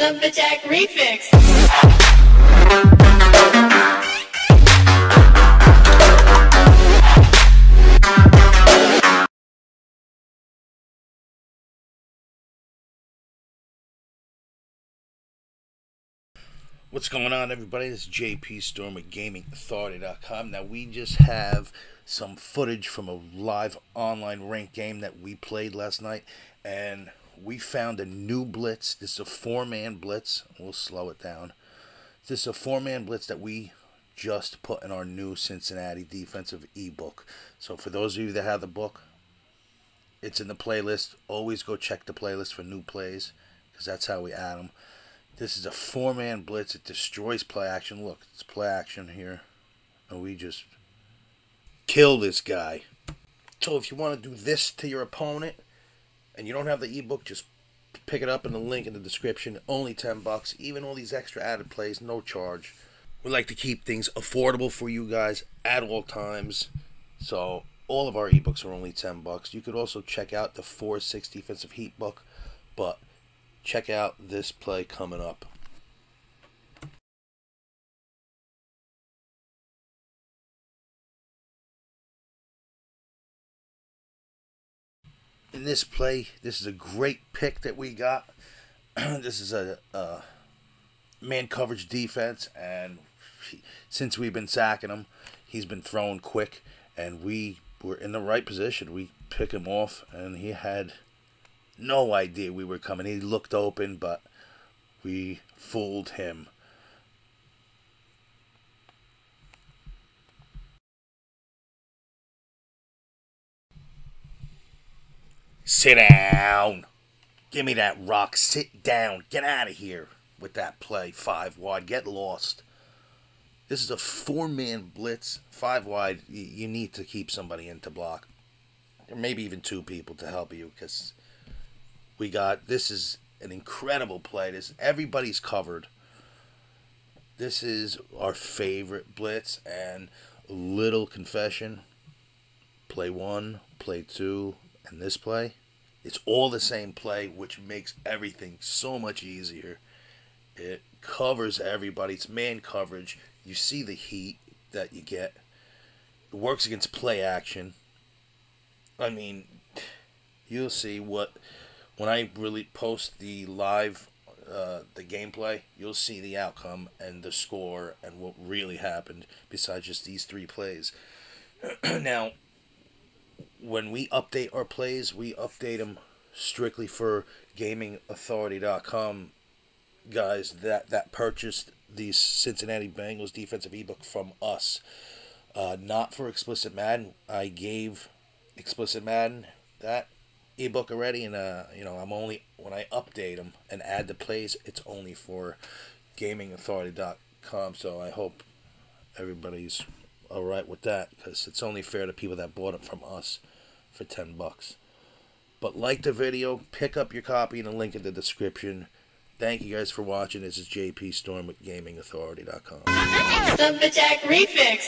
the Fajack Refix. What's going on, everybody? This is JP Storm at GamingAuthority.com. Now, we just have some footage from a live online ranked game that we played last night, and we found a new blitz. This is a four-man blitz. We'll slow it down. This is a four-man blitz that we just put in our new Cincinnati defensive ebook. So for those of you that have the book, it's in the playlist. Always go check the playlist for new plays, because that's how we add them. This is a four-man blitz. It destroys play action. Look, it's play action here. And we just kill this guy. So if you want to do this to your opponent and you don't have the ebook, just pick it up in the link in the description. Only $10. Even all these extra added plays, no charge. We like to keep things affordable for you guys at all times. So all of our ebooks are only $10. You could also check out the 4-6 defensive heat book, but check out this play coming up. In this play, this is a great pick that we got. This is a man coverage defense, and since we've been sacking him, he's been throwing quick, and we were in the right position. We pick him off, and he had no idea we were coming. He looked open, but we fooled him. Sit down. Give me that rock. Sit down. Get out of here with that play. 5 wide. Get lost. This is a 4-man blitz. 5 wide. You need to keep somebody in to block. Or maybe even 2 people to help you, because we got, this is an incredible play. This, everybody's covered. This is our favorite blitz. And a little confession, play 1, play 2, and this play, it's all the same play, which makes everything so much easier. It covers everybody. It's man coverage. You see the heat that you get. It works against play action. I mean, you'll see what, when I really post the live, the gameplay, you'll see the outcome and the score and what really happened besides just these 3 plays. Now, when we update our plays, we update them strictly for GamingAuthority.com. Guys, that purchased the Cincinnati Bengals defensive ebook from us. Not for Explicit Madden. I gave Explicit Madden that ebook already, and you know, I'm only, when I update them and add the plays, it's only for GamingAuthority.com. So I hope everybody's all right with that, because it's only fair to people that bought it from us for $10. But like the video, pick up your copy in the link in the description. Thank you guys for watching. This is JP Storm with GamingAuthority.com. The Fajack Refix.